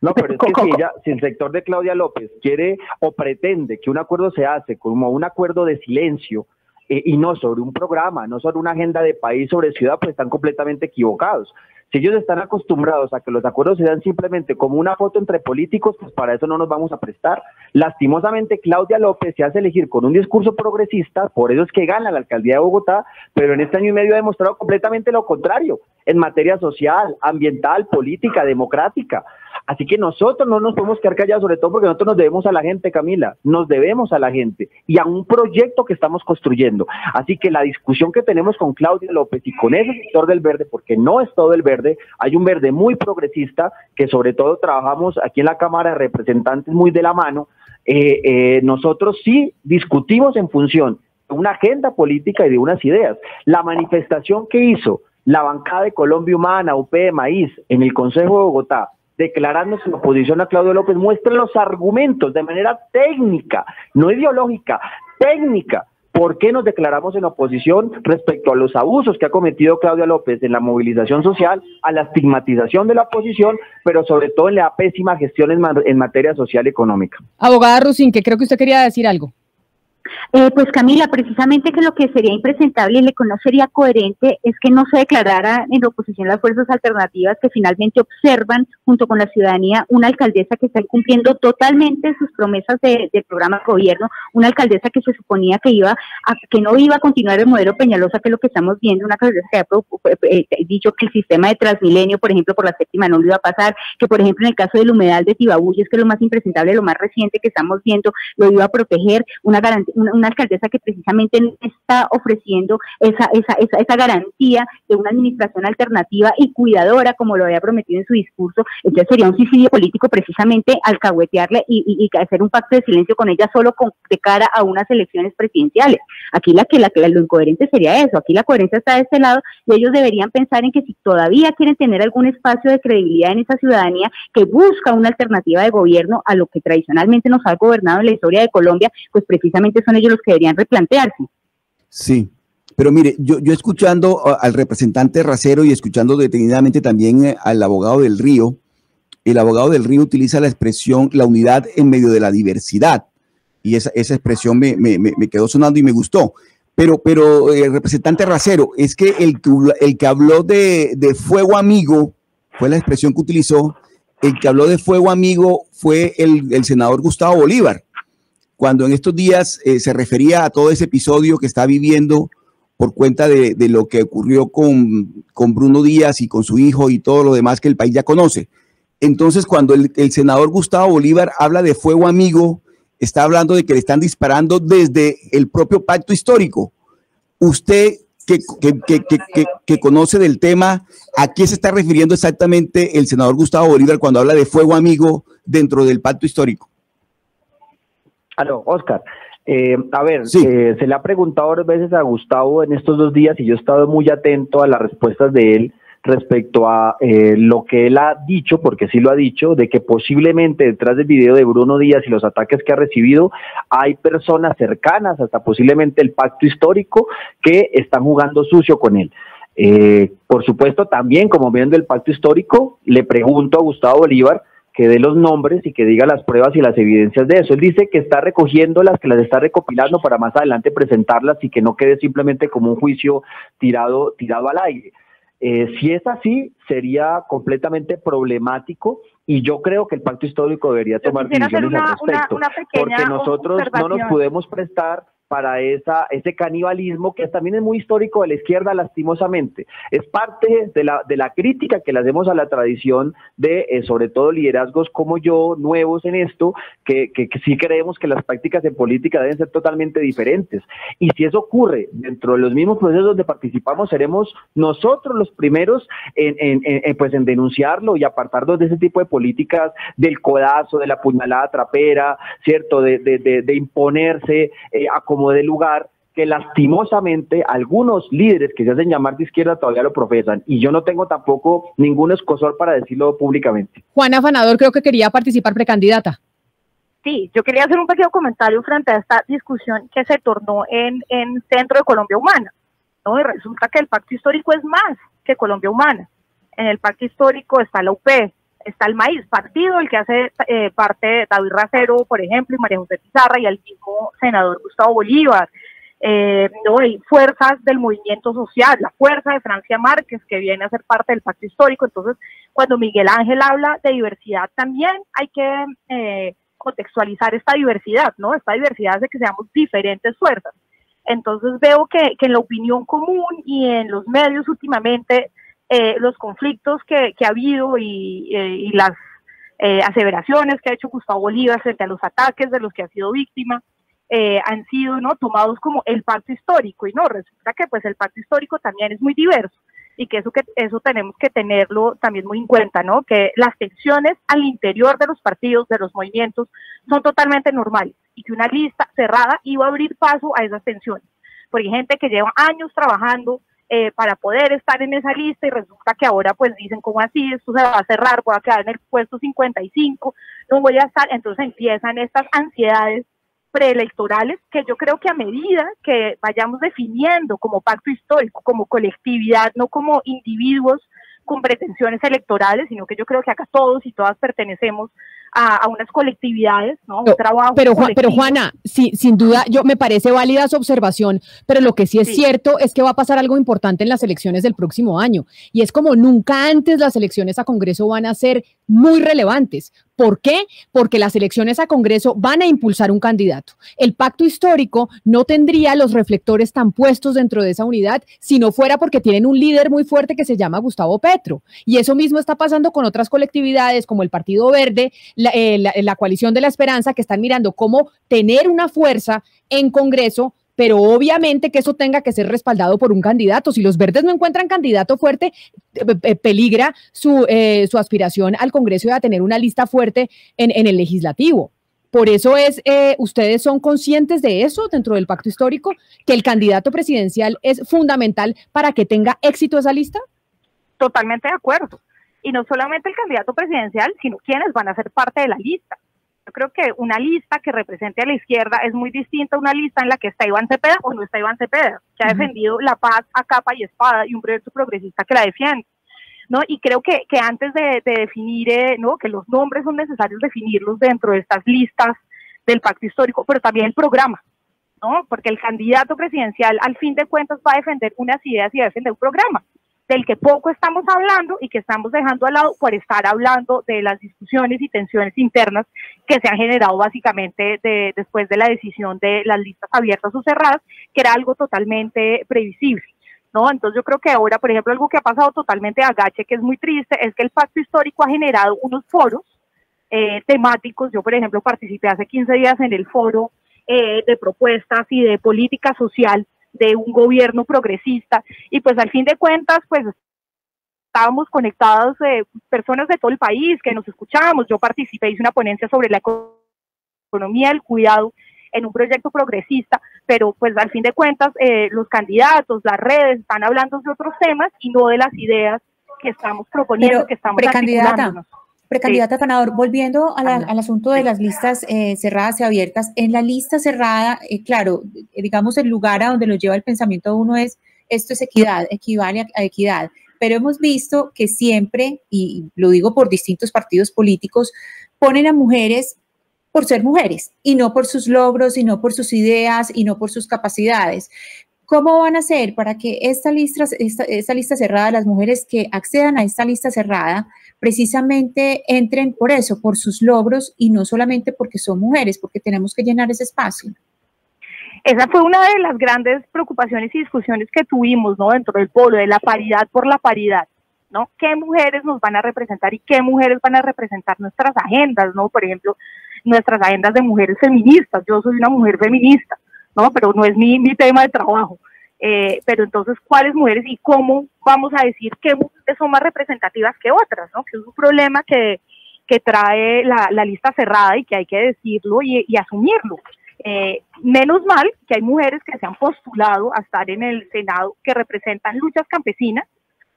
No, pero es que si, ella, si el sector de Claudia López quiere o pretende que un acuerdo se hace como un acuerdo de silencio, y no sobre un programa, no sobre una agenda de país, sobre ciudad, pues están completamente equivocados. Si ellos están acostumbrados a que los acuerdos se dan simplemente como una foto entre políticos, pues para eso no nos vamos a prestar. Lastimosamente, Claudia López se hace elegir con un discurso progresista, por eso es que gana la alcaldía de Bogotá, pero en este año y medio ha demostrado completamente lo contrario, en materia social, ambiental, política, democrática. Así que nosotros no nos podemos quedar callados, sobre todo porque nosotros nos debemos a la gente, Camila, nos debemos a la gente y a un proyecto que estamos construyendo. Así que la discusión que tenemos con Claudia López y con ese sector del verde, porque no es todo el verde, hay un verde muy progresista que sobre todo trabajamos aquí en la Cámara de Representantes muy de la mano, eh, eh, nosotros sí discutimos en función de una agenda política y de unas ideas. La manifestación que hizo la bancada de Colombia Humana, U P de Maíz, en el Consejo de Bogotá, declarándose en oposición a Claudio López, muestren los argumentos de manera técnica, no ideológica, técnica. ¿Por qué nos declaramos en oposición respecto a los abusos que ha cometido Claudia López en la movilización social, a la estigmatización de la oposición, pero sobre todo en la pésima gestión en, en materia social y económica? Abogada Rusin, que creo que usted quería decir algo. Eh, pues Camila, precisamente que lo que sería impresentable y lo que no sería coherente es que no se declarara en oposición las fuerzas alternativas que finalmente observan junto con la ciudadanía una alcaldesa que está incumpliendo totalmente sus promesas de, del programa de gobierno, una alcaldesa que se suponía que iba a, que no iba a continuar el modelo Peñalosa, que es lo que estamos viendo, una alcaldesa que ha eh, dicho que el sistema de Transmilenio, por ejemplo, por la séptima no lo iba a pasar, que por ejemplo en el caso del humedal de Tibabuyes, que es lo más impresentable, lo más reciente que estamos viendo, lo iba a proteger, una garantía, una alcaldesa que precisamente está ofreciendo esa, esa, esa, esa garantía de una administración alternativa y cuidadora, como lo había prometido en su discurso. Entonces sería un suicidio político precisamente alcahuetearle y, y, y hacer un pacto de silencio con ella solo con, de cara a unas elecciones presidenciales. Aquí la que la, la, lo incoherente sería eso, aquí la coherencia está de este lado y ellos deberían pensar en que si todavía quieren tener algún espacio de credibilidad en esa ciudadanía que busca una alternativa de gobierno a lo que tradicionalmente nos ha gobernado en la historia de Colombia, pues precisamente son ellos los que deberían replantearse. Sí, pero mire, yo, yo escuchando al representante Racero y escuchando detenidamente también al abogado del Río, el abogado del Río utiliza la expresión la unidad en medio de la diversidad, y esa, esa expresión me, me, me quedó sonando y me gustó, pero, pero el representante Racero, es que el que, el que habló de, de fuego amigo, fue la expresión que utilizó, el que habló de fuego amigo fue el, el senador Gustavo Bolívar, cuando en estos días eh, se refería a todo ese episodio que está viviendo por cuenta de, de lo que ocurrió con, con Bruno Díaz y con su hijo y todo lo demás que el país ya conoce. Entonces, cuando el, el senador Gustavo Bolívar habla de fuego amigo, está hablando de que le están disparando desde el propio pacto histórico. Usted que, que, que, que, que, que conoce del tema, ¿a qué se está refiriendo exactamente el senador Gustavo Bolívar cuando habla de fuego amigo dentro del pacto histórico? Aló, Óscar, eh, a ver, sí. eh, se le ha preguntado varias veces a Gustavo en estos dos días y yo he estado muy atento a las respuestas de él respecto a eh, lo que él ha dicho, porque sí lo ha dicho, de que posiblemente detrás del video de Bruno Díaz y los ataques que ha recibido hay personas cercanas, hasta posiblemente el pacto histórico, que están jugando sucio con él. Eh, por supuesto, también como miembro del pacto histórico, le pregunto a Gustavo Bolívar que dé los nombres y que diga las pruebas y las evidencias de eso. Él dice que está recogiéndolas, que las está recopilando para más adelante presentarlas y que no quede simplemente como un juicio tirado, tirado al aire. Eh, si es así, sería completamente problemático y yo creo que el Pacto Histórico debería tomar decisiones al respecto, una, una porque nosotros no nos podemos prestar para esa, ese canibalismo que también es muy histórico de la izquierda, lastimosamente. Es parte de la, de la crítica que le hacemos a la tradición de, eh, sobre todo, liderazgos como yo, nuevos en esto, que, que, que sí creemos que las prácticas en política deben ser totalmente diferentes. Y si eso ocurre dentro de los mismos procesos donde participamos, seremos nosotros los primeros en, en, en, pues en denunciarlo y apartarnos de ese tipo de políticas, del codazo, de la puñalada trapera, ¿cierto? De, de, de, de imponerse eh, a como de lugar, que lastimosamente algunos líderes que se hacen llamar de izquierda todavía lo profesan, y yo no tengo tampoco ningún escozor para decirlo públicamente. Juana Afanador, creo que quería participar, precandidata. Sí, yo quería hacer un pequeño comentario frente a esta discusión que se tornó en, en Centro de Colombia Humana, ¿no? Y resulta que el Pacto Histórico es más que Colombia Humana. En el Pacto Histórico está la U P, está el Maíz, partido el que hace eh, parte de David Racero, por ejemplo, y María José Pizarro, y al mismo senador Gustavo Bolívar, eh, ¿no? Y fuerzas del movimiento social, la fuerza de Francia Márquez, que viene a ser parte del Pacto Histórico. Entonces, cuando Miguel Ángel habla de diversidad, también hay que eh, contextualizar esta diversidad, ¿no? Esta diversidad es de que seamos diferentes fuerzas. Entonces, veo que, que en la opinión común y en los medios últimamente, Eh, los conflictos que, que ha habido y, eh, y las eh, aseveraciones que ha hecho Gustavo Bolívar frente a los ataques de los que ha sido víctima, eh, han sido, ¿no?, tomados como el Pacto Histórico, y no, resulta que pues el Pacto Histórico también es muy diverso, y que eso, que eso tenemos que tenerlo también muy en cuenta, ¿no?, que las tensiones al interior de los partidos, de los movimientos, son totalmente normales, y que una lista cerrada iba a abrir paso a esas tensiones, porque hay gente que lleva años trabajando Eh, para poder estar en esa lista y resulta que ahora pues dicen, ¿cómo así? Esto se va a cerrar, voy a quedar en el puesto cincuenta y cinco, no voy a estar. Entonces empiezan estas ansiedades preelectorales que yo creo que a medida que vayamos definiendo como Pacto Histórico, como colectividad, no como individuos con pretensiones electorales, sino que yo creo que acá todos y todas pertenecemos a, a unas colectividades, ¿no? Un trabajo pero, Juan, pero Juana, sí, sin duda, yo me parece válida su observación, pero lo que sí es sí. cierto es que va a pasar algo importante en las elecciones del próximo año, y es como nunca antes las elecciones a Congreso van a ser muy relevantes. ¿Por qué? Porque las elecciones a Congreso van a impulsar un candidato. El Pacto Histórico no tendría los reflectores tan puestos dentro de esa unidad si no fuera porque tienen un líder muy fuerte que se llama Gustavo Petro. Y eso mismo está pasando con otras colectividades como el Partido Verde, la, eh, la, la Coalición de la Esperanza, que están mirando cómo tener una fuerza en Congreso, pero obviamente que eso tenga que ser respaldado por un candidato. Si los verdes no encuentran candidato fuerte, peligra su, eh, su aspiración al Congreso y a tener una lista fuerte en, en el legislativo. Por eso es, eh, ustedes son conscientes de eso dentro del Pacto Histórico, que el candidato presidencial es fundamental para que tenga éxito esa lista. Totalmente de acuerdo. Y no solamente el candidato presidencial, sino quienes van a ser parte de la lista. Yo creo que una lista que represente a la izquierda es muy distinta a una lista en la que está Iván Cepeda o no está Iván Cepeda, que ha defendido la paz a capa y espada y un proyecto progresista que la defiende, ¿no? Y creo que, que antes de, de definir, eh, ¿no?, que los nombres son necesarios definirlos dentro de estas listas del Pacto Histórico, pero también el programa, ¿no? Porque el candidato presidencial al fin de cuentas va a defender unas ideas y va a defender un programa del que poco estamos hablando y que estamos dejando al lado por estar hablando de las discusiones y tensiones internas que se han generado básicamente de, después de la decisión de las listas abiertas o cerradas, que era algo totalmente previsible, ¿no? Entonces yo creo que ahora, por ejemplo, algo que ha pasado totalmente agache, que es muy triste, es que el Pacto Histórico ha generado unos foros eh, temáticos. Yo, por ejemplo, participé hace quince días en el foro eh, de propuestas y de política social de un gobierno progresista, y pues al fin de cuentas pues estábamos conectados eh, personas de todo el país que nos escuchábamos. Yo participé, hice una ponencia sobre la economía, el cuidado en un proyecto progresista, pero pues al fin de cuentas eh, los candidatos, las redes están hablando de otros temas y no de las ideas que estamos proponiendo, pero que estamos precandidata. Precandidata Afanador, volviendo a la, al asunto de las listas eh, cerradas y abiertas, en la lista cerrada, eh, claro, digamos el lugar a donde lo lleva el pensamiento uno es, esto es equidad, equivale a, a equidad, pero hemos visto que siempre, y lo digo por distintos partidos políticos, ponen a mujeres por ser mujeres y no por sus logros y no por sus ideas y no por sus capacidades. ¿Cómo van a hacer para que esta lista, esta, esta lista cerrada, las mujeres que accedan a esta lista cerrada, precisamente entren por eso, por sus logros y no solamente porque son mujeres, porque tenemos que llenar ese espacio? Esa fue una de las grandes preocupaciones y discusiones que tuvimos, ¿no?, dentro del polo, de la paridad por la paridad, ¿no? ¿Qué mujeres nos van a representar y qué mujeres van a representar nuestras agendas, ¿no? Por ejemplo, nuestras agendas de mujeres feministas. Yo soy una mujer feminista, ¿no?, pero no es mi, mi tema de trabajo. Eh, pero entonces, ¿cuáles mujeres y cómo vamos a decir qué mujeres son más representativas que otras, ¿no? Que es un problema que, que trae la, la lista cerrada y que hay que decirlo y, y asumirlo. Eh, menos mal que hay mujeres que se han postulado a estar en el Senado que representan luchas campesinas,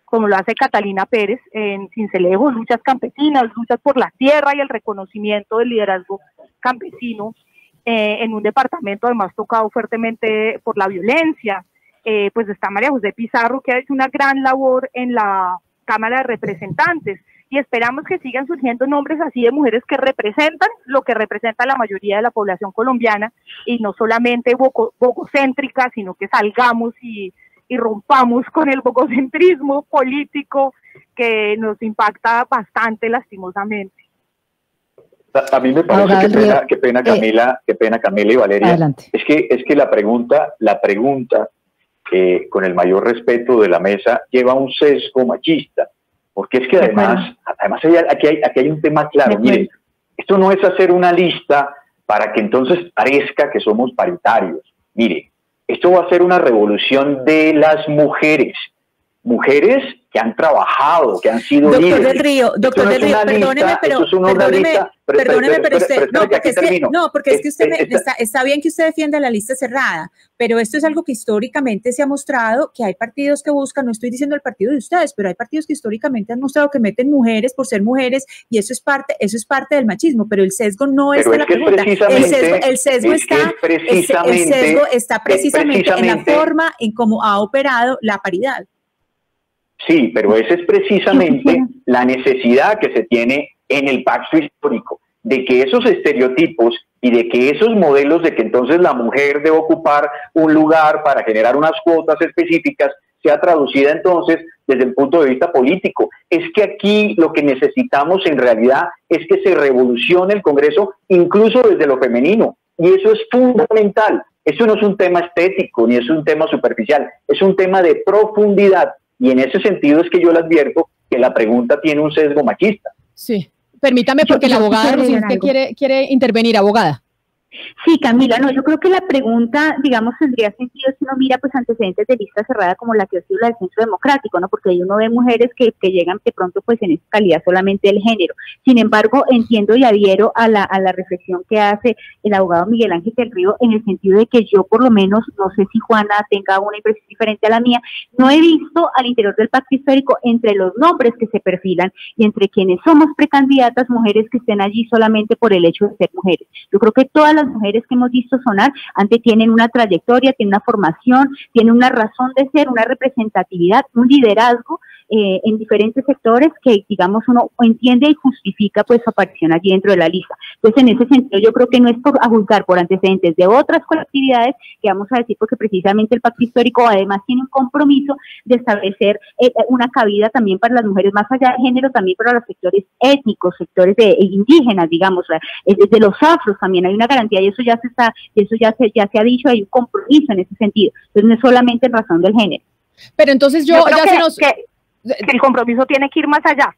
como lo hace Catalina Pérez en Sincelejo, luchas campesinas, luchas por la tierra y el reconocimiento del liderazgo campesino. Eh, en un departamento además tocado fuertemente por la violencia, eh, pues está María José Pizarro, que ha hecho una gran labor en la Cámara de Representantes, y esperamos que sigan surgiendo nombres así de mujeres que representan lo que representa la mayoría de la población colombiana, y no solamente bogocéntrica, sino que salgamos y, y rompamos con el bogocentrismo político que nos impacta bastante lastimosamente. A mí me parece, qué pena, qué pena Camila, qué pena Camila y Valeria. Adelante. Es que es que la pregunta, la pregunta, eh, con el mayor respeto de la mesa, lleva un sesgo machista, porque es que además, además hay, aquí hay aquí hay un tema claro. Miren, esto no es hacer una lista para que entonces parezca que somos paritarios. Mire, esto va a ser una revolución de las mujeres, mujeres que han trabajado, que han sido doctor líderes. Del Río, doctor no del Río, perdóneme, lista, pero, es perdóneme, lista, pero perdóneme, pero usted, pero, pero, no, porque es que, no, porque es, es que usted es, me, está, está bien que usted defienda la lista cerrada, pero esto es algo que históricamente se ha mostrado, que hay partidos que buscan, no estoy diciendo el partido de ustedes, pero hay partidos que históricamente han mostrado que meten mujeres por ser mujeres, y eso es parte, eso es parte del machismo, pero el sesgo no es de la pregunta. El sesgo, el sesgo es está, precisamente, el sesgo está precisamente, precisamente en la forma en cómo ha operado la paridad. Sí, pero esa es precisamente la necesidad que se tiene en el pacto histórico, de que esos estereotipos y de que esos modelos de que entonces la mujer debe ocupar un lugar para generar unas cuotas específicas, sea traducida entonces desde el punto de vista político. Es que aquí lo que necesitamos en realidad es que se revolucione el Congreso, incluso desde lo femenino, y eso es fundamental. Eso no es un tema estético, ni es un tema superficial, es un tema de profundidad. Y en ese sentido es que yo le advierto que la pregunta tiene un sesgo machista. Sí, permítame porque la abogada usted quiere, quiere intervenir, abogada. Sí, Camila, no, yo creo que la pregunta, digamos, tendría sentido si uno mira pues antecedentes de lista cerrada como la que ha sido la del Centro Democrático, ¿no? Porque ahí uno ve mujeres que, que llegan de pronto pues en esa calidad solamente del género. Sin embargo, entiendo y adhiero a la, a la reflexión que hace el abogado Miguel Ángel del Río, en el sentido de que yo por lo menos, no sé si Juana tenga una impresión diferente a la mía, no he visto al interior del pacto histórico entre los nombres que se perfilan y entre quienes somos precandidatas mujeres que estén allí solamente por el hecho de ser mujeres. Yo creo que todas las mujeres que hemos visto sonar antes tienen una trayectoria, tienen una formación, tienen una razón de ser, una representatividad, un liderazgo eh, en diferentes sectores que, digamos, uno entiende y justifica pues su aparición allí dentro de la lista. Entonces, en ese sentido, yo creo que no es por juzgar por antecedentes de otras colectividades que vamos a decir, porque precisamente el pacto histórico además tiene un compromiso de establecer eh, una cabida también para las mujeres más allá del género, también para los sectores étnicos, sectores de, indígenas, digamos, de los afros también hay una garantía. Y eso ya se está, eso ya se, ya se ha dicho, hay un compromiso en ese sentido. Entonces no es solamente en razón del género. Pero entonces yo, yo creo ya que, se nos... que, que el compromiso tiene que ir más allá.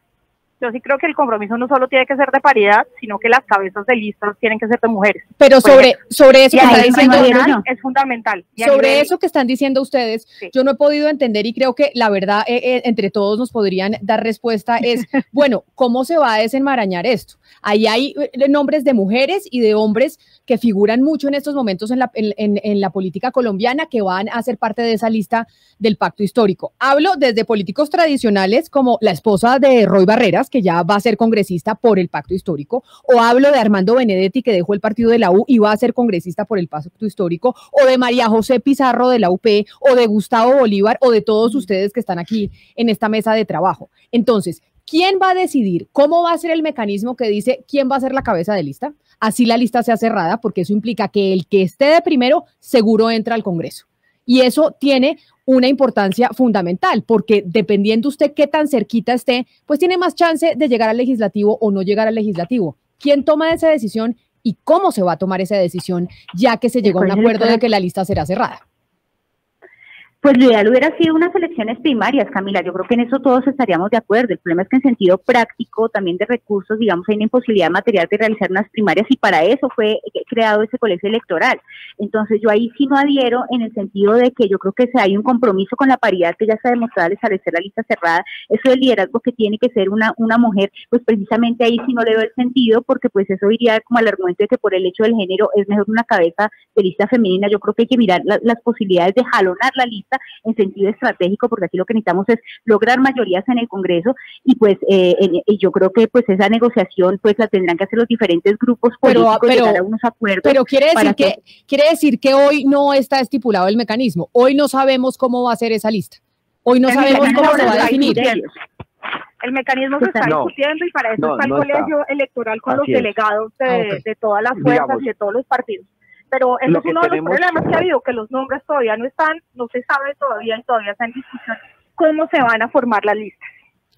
Yo sí creo que el compromiso no solo tiene que ser de paridad, sino que las cabezas de listas tienen que ser de mujeres. Pero sobre, sobre eso que están diciendo ustedes, es fundamental. Sobre eso que están diciendo ustedes, yo no he podido entender y creo que la verdad eh, eh, entre todos nos podrían dar respuesta es, bueno, ¿cómo se va a desenmarañar esto? Ahí hay nombres de mujeres y de hombres que figuran mucho en estos momentos en la, en, en, en la política colombiana, que van a ser parte de esa lista del pacto histórico. Hablo desde políticos tradicionales como la esposa de Roy Barreras, Rojas, que ya va a ser congresista por el Pacto Histórico, o hablo de Armando Benedetti, que dejó el partido de la U y va a ser congresista por el Pacto Histórico, o de María José Pizarro de la U P, o de Gustavo Bolívar, o de todos ustedes que están aquí en esta mesa de trabajo. Entonces, ¿quién va a decidir cómo va a ser el mecanismo que dice quién va a ser la cabeza de lista? Así la lista sea cerrada, porque eso implica que el que esté de primero seguro entra al Congreso. Y eso tiene una importancia fundamental, porque dependiendo usted qué tan cerquita esté, pues tiene más chance de llegar al legislativo o no llegar al legislativo. ¿Quién toma esa decisión y cómo se va a tomar esa decisión, ya que se llegó a un acuerdo de que la lista será cerrada? Pues lo ideal hubiera sido unas elecciones primarias, Camila. Yo creo que en eso todos estaríamos de acuerdo. El problema es que en sentido práctico, también de recursos, digamos, hay una imposibilidad material de realizar unas primarias y para eso fue creado ese colegio electoral. Entonces yo ahí sí no adhiero en el sentido de que yo creo que hay un compromiso con la paridad que ya está demostrada al establecer la lista cerrada. Eso del liderazgo que tiene que ser una, una mujer, pues precisamente ahí sí no le veo el sentido, porque pues eso iría como al argumento de que por el hecho del género es mejor una cabeza de lista femenina. Yo creo que hay que mirar la, las posibilidades de jalonar la lista en sentido estratégico, porque aquí lo que necesitamos es lograr mayorías en el Congreso y pues eh, en, y yo creo que pues esa negociación pues la tendrán que hacer los diferentes grupos políticos, pero, pero, llegar a unos acuerdos. Pero quiere decir que, que quiere decir que hoy no está estipulado el mecanismo, hoy no sabemos cómo va a ser esa lista, hoy no sabemos cómo se va a definir. El mecanismo se está no, discutiendo y para eso no, está el no colegio está. electoral con Así los delegados de, ah, okay. de todas las fuerzas Digamos. y de todos los partidos. Pero eso es uno de los problemas que ha habido, que los nombres todavía no están, no se sabe todavía y todavía está en discusión cómo se van a formar las listas.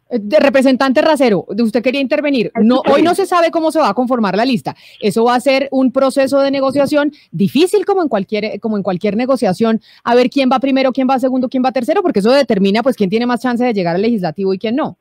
De representante Racero, usted quería intervenir. No, hoy no se sabe cómo se va a conformar la lista. Eso va a ser un proceso de negociación difícil, como en cualquier, como en cualquier negociación, a ver quién va primero, quién va segundo, quién va tercero, porque eso determina pues quién tiene más chance de llegar al legislativo y quién no.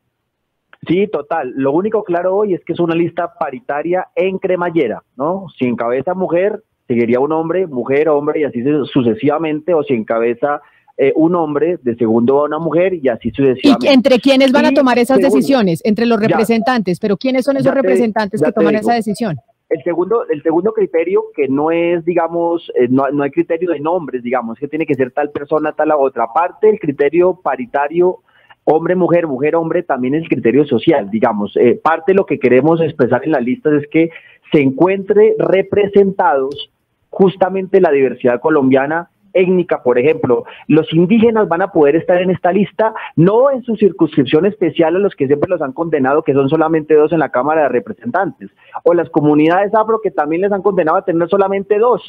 Sí, total. Lo único claro hoy es que es una lista paritaria en cremallera, ¿no? Sin cabeza mujer, seguiría un hombre, mujer, hombre, y así sucesivamente, o si encabeza eh, un hombre, de segundo va una mujer, y así sucesivamente. ¿Y entre quiénes van a tomar esas segundo, decisiones? Entre los representantes, ya, pero ¿quiénes son esos te, representantes que toman esa decisión? El segundo, el segundo criterio, que no es, digamos, eh, no, no hay criterio de nombres, digamos, que tiene que ser tal persona, tal a otra. Aparte, el criterio paritario, hombre-mujer, mujer-hombre, también es el criterio social, digamos. Eh, parte de lo que queremos expresar en las listas es que se encuentre representados justamente la diversidad colombiana étnica, por ejemplo. Los indígenas van a poder estar en esta lista, no en su circunscripción especial a los que siempre los han condenado, que son solamente dos en la Cámara de Representantes, o las comunidades afro, que también les han condenado a tener solamente dos,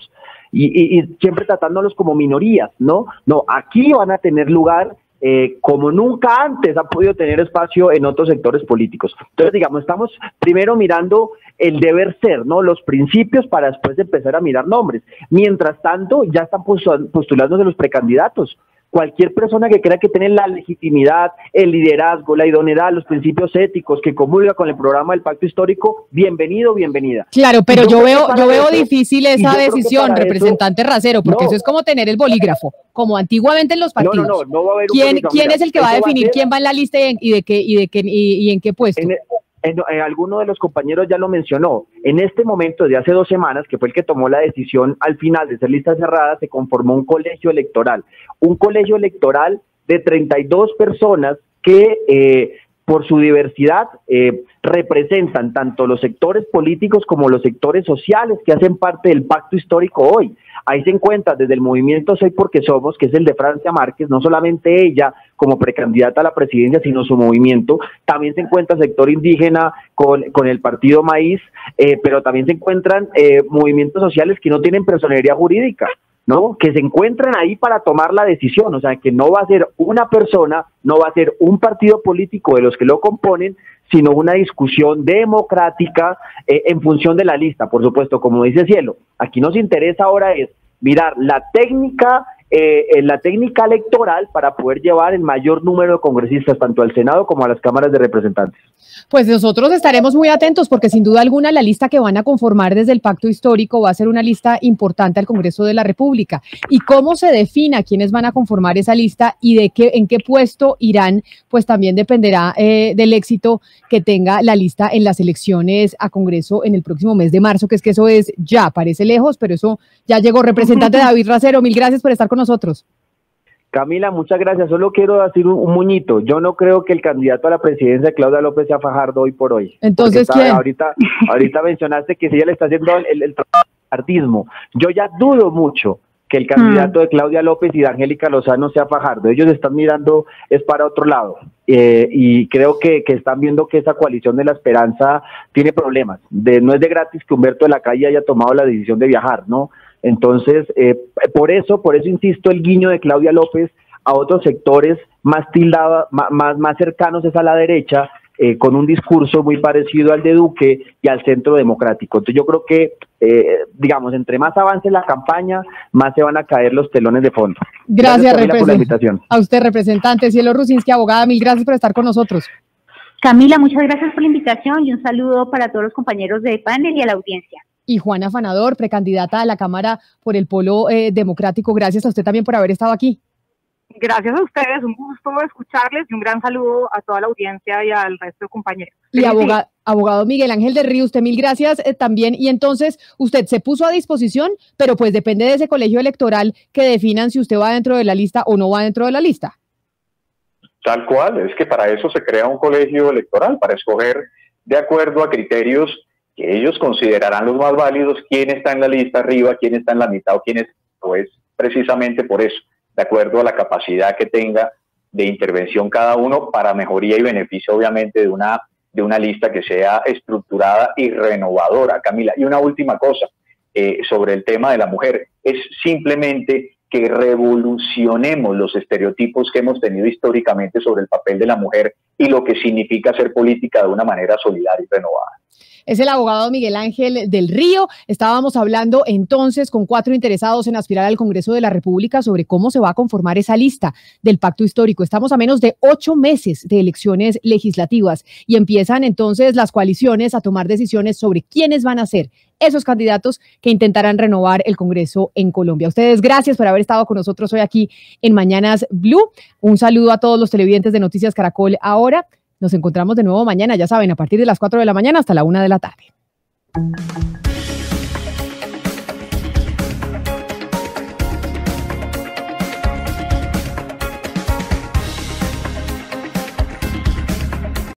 y, y, y siempre tratándolos como minorías, ¿no? No, aquí van a tener lugar Eh, como nunca antes ha podido tener espacio en otros sectores políticos. Entonces, digamos, estamos primero mirando el deber ser, ¿no? Los principios, para después empezar a mirar nombres. Mientras tanto, ya están postulándose los precandidatos. Cualquier persona que crea que tiene la legitimidad, el liderazgo, la idoneidad, los principios éticos, que comulga con el programa del Pacto Histórico, bienvenido, bienvenida. Claro, pero yo, yo veo yo veo eso, difícil esa decisión, representante eso, Racero, porque no. eso es como tener el bolígrafo, como antiguamente en los partidos. No, no, no, no va a haber un ¿Quién, ¿Quién es el que va a definir va a quién va en la lista y en, y de qué, y de qué, y, y en qué puesto? En el, En, en alguno de los compañeros ya lo mencionó. En este momento, de hace dos semanas, que fue el que tomó la decisión al final de ser lista cerrada, se conformó un colegio electoral. Un colegio electoral de treinta y dos personas que, eh, por su diversidad, eh, representan tanto los sectores políticos como los sectores sociales que hacen parte del Pacto Histórico hoy. Ahí se encuentra desde el movimiento Soy Porque Somos, que es el de Francia Márquez, no solamente ella como precandidata a la presidencia, sino su movimiento. También se encuentra sector indígena con, con el partido Maíz, eh, pero también se encuentran eh, movimientos sociales que no tienen personería jurídica, ¿no? Que se encuentran ahí para tomar la decisión, o sea, que no va a ser una persona, no va a ser un partido político de los que lo componen, sino una discusión democrática eh, en función de la lista, por supuesto, como dice Cielo. Aquí nos interesa ahora es mirar la técnica, eh, eh, la técnica electoral para poder llevar el mayor número de congresistas tanto al Senado como a las cámaras de representantes. Pues nosotros estaremos muy atentos, porque sin duda alguna la lista que van a conformar desde el Pacto Histórico va a ser una lista importante al Congreso de la República. Y cómo se defina quiénes van a conformar esa lista y de qué, en qué puesto irán, pues también dependerá eh, del éxito que tenga la lista en las elecciones a Congreso en el próximo mes de marzo, que es que eso es ya, parece lejos, pero eso ya llegó. Representante David Racero, mil gracias por estar con nosotros. Camila, muchas gracias. Solo quiero decir un, un muñito. Yo no creo que el candidato a la presidencia, Claudia López, sea Fajardo hoy por hoy. Entonces, ¿quién? Ahorita, ahorita mencionaste que si ella le está haciendo el, el traspartismo. Yo ya dudo mucho que el candidato mm. de Claudia López y de Angélica Lozano sea Fajardo. Ellos están mirando, es para otro lado. Eh, y creo que, que están viendo que esa coalición de la esperanza tiene problemas. De, no es de gratis que Humberto de la Calle haya tomado la decisión de viajar, ¿no? Entonces, eh, por eso, por eso insisto, el guiño de Claudia López a otros sectores más tildados, más, más cercanos es a la derecha, eh, con un discurso muy parecido al de Duque y al Centro Democrático. Entonces yo creo que, eh, digamos, entre más avance la campaña, más se van a caer los telones de fondo. Gracias, gracias por la invitación. A usted, representante. Cielo Rusinski, abogada, mil gracias por estar con nosotros. Camila, muchas gracias por la invitación y un saludo para todos los compañeros de panel y a la audiencia. Y Juana Afanador, precandidata a la Cámara por el Polo eh, Democrático. Gracias a usted también por haber estado aquí. Gracias a ustedes, un gusto escucharles y un gran saludo a toda la audiencia y al resto de compañeros. Y aboga abogado Miguel Ángel del Río, usted mil gracias eh, también. Y entonces, usted se puso a disposición, pero pues depende de ese colegio electoral que definan si usted va dentro de la lista o no va dentro de la lista. Tal cual, es que para eso se crea un colegio electoral, para escoger de acuerdo a criterios que ellos considerarán los más válidos, quién está en la lista arriba, quién está en la mitad o quién es, pues precisamente por eso, de acuerdo a la capacidad que tenga de intervención cada uno para mejoría y beneficio obviamente de una, de una lista que sea estructurada y renovadora, Camila. Y una última cosa eh, sobre el tema de la mujer, es simplemente que revolucionemos los estereotipos que hemos tenido históricamente sobre el papel de la mujer y lo que significa hacer política de una manera solidaria y renovada. Es el abogado Miguel Ángel del Río. Estábamos hablando entonces con cuatro interesados en aspirar al Congreso de la República sobre cómo se va a conformar esa lista del Pacto Histórico. Estamos a menos de ocho meses de elecciones legislativas y empiezan entonces las coaliciones a tomar decisiones sobre quiénes van a ser esos candidatos que intentarán renovar el Congreso en Colombia. Ustedes, gracias por haber estado con nosotros hoy aquí en Mañanas Blue. Un saludo a todos los televidentes de Noticias Caracol Ahora. Nos encontramos de nuevo mañana, ya saben, a partir de las cuatro de la mañana hasta la una de la tarde.